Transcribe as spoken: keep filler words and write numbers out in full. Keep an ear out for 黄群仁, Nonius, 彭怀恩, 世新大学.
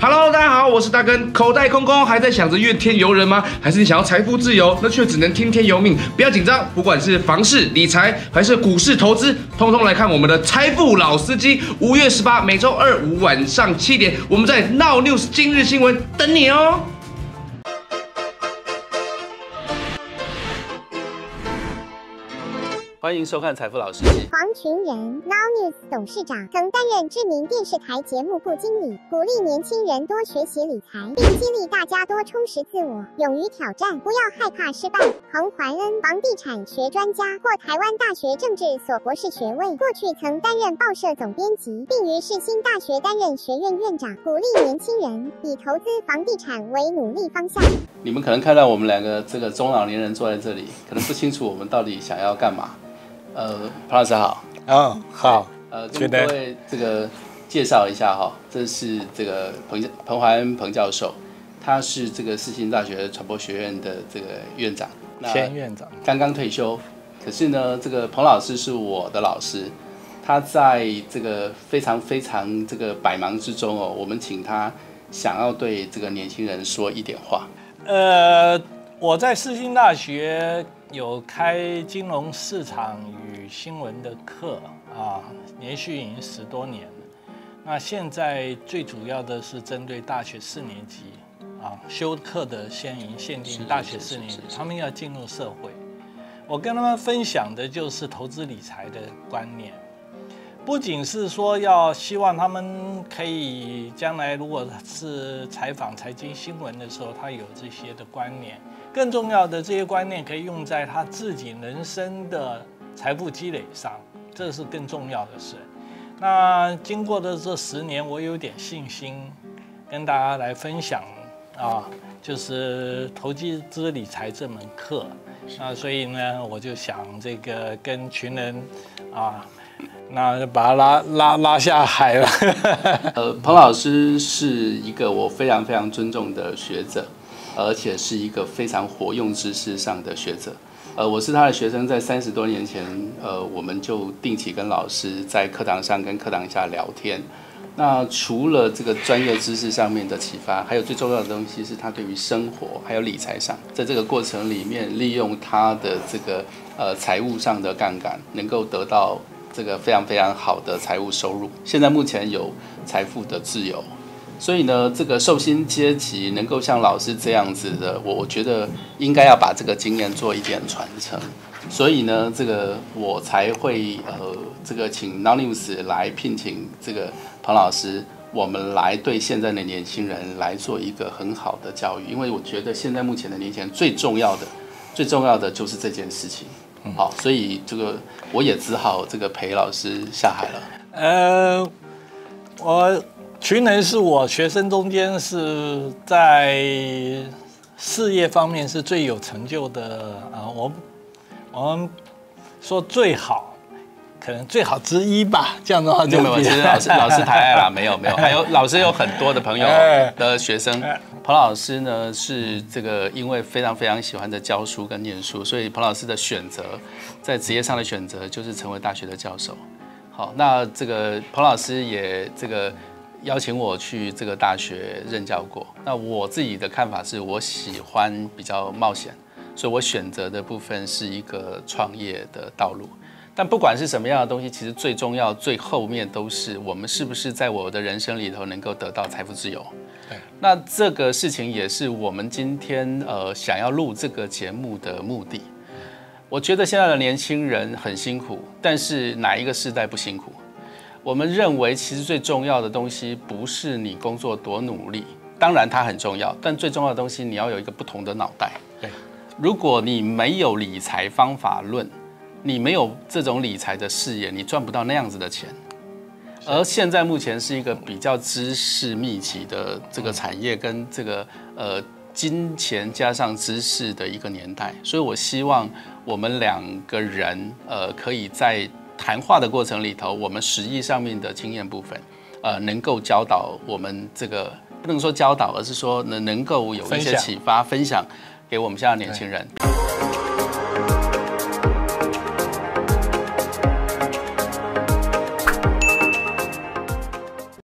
Hello， 大家好，我是大根。口袋空空，还在想着怨天尤人吗？还是你想要财富自由，那却只能听天由命？不要紧张，不管是房市、理财，还是股市投资，通通来看我们的财富老司机。五月十八，每周二五晚上七点，我们在 Nonius 今日新闻等你哦。欢迎收看《财富老司机》。黄群仁 ，Nonius 董事长，曾担任知名电视台节目部经理，鼓励年轻人多学习理财，并激励大家多充实自我，勇于挑战，不要害怕失败。彭怀恩，房地产学专家，获台湾大学政治所博士学位，过去曾担任报社总编辑，并于世新大学担任学院院长，鼓励年轻人以投资房地产为努力方向。你们可能看到我们两个这个中老年人坐在这里，可能不清楚我们到底想要干嘛。呃，潘老师好。哦，好。呃，跟各位这个介绍一下哈，这是这个彭彭怀恩彭教授，他是这个世新大学传播学院的这个院长，前院长，刚刚退休。可是呢，这个彭老师是我的老师，他在这个非常非常这个百忙之中哦，我们请他想要对这个年轻人说一点话。呃，我在世新大学。有开金融市场与新闻的课啊，连续已经十多年了。那现在最主要的是针对大学四年级啊修课的，先已限定大学四年级，他们要进入社会。我跟他们分享的就是投资理财的观念，不仅是说要希望他们可以将来如果是采访财经新闻的时候，他有这些的观念。更重要的，这些观念可以用在他自己人生的财富积累上，这是更重要的事。那经过的这十年，我有点信心跟大家来分享啊，就是投资理财这门课。那所以呢，我就想这个跟群人啊，那就把他拉拉拉下海了。呃，彭老师是一个我非常非常尊重的学者。而且是一个非常活用知识上的学者，呃，我是他的学生，在三十多年前，呃，我们就定期跟老师在课堂上跟课堂下聊天。那除了这个专业知识上面的启发，还有最重要的东西是他对于生活还有理财上，在这个过程里面利用他的这个呃财务上的杠杆，能够得到这个非常非常好的财务收入。现在目前有财富的自由。所以呢，这个受薪阶级能够像老师这样子的，我我觉得应该要把这个经验做一点传承。所以呢，这个我才会呃，这个请 Nonius 来聘请这个彭老师，我们来对现在的年轻人来做一个很好的教育。因为我觉得现在目前的年轻人最重要的、最重要的就是这件事情。好，所以这个我也只好这个陪老师下海了。呃，我。群人是我学生中间是在事业方面是最有成就的啊，我我们说最好，可能最好之一吧，这样的话就没有。其实老师老师太爱了，没有没有，还有老师有很多的朋友的学生。彭老师呢是这个因为非常非常喜欢的教书跟念书，所以彭老师的选择在职业上的选择就是成为大学的教授。好，那这个彭老师也这个。邀请我去这个大学任教过，那我自己的看法是我喜欢比较冒险，所以我选择的部分是一个创业的道路。但不管是什么样的东西，其实最重要、最后面都是我们是不是在我的人生里头能够得到财富自由。那这个事情也是我们今天呃想要录这个节目的目的。我觉得现在的年轻人很辛苦，但是哪一个世代不辛苦？我们认为，其实最重要的东西不是你工作多努力，当然它很重要，但最重要的东西你要有一个不同的脑袋。对，如果你没有理财方法论，你没有这种理财的视野，你赚不到那样子的钱。而现在目前是一个比较知识密集的这个产业，跟这个呃金钱加上知识的一个年代，所以我希望我们两个人呃可以在。谈话的过程里头，我们实际上面的经验部分，呃，能够教导我们这个不能说教导，而是说能能够有一些启发分享给我们现在的年轻人。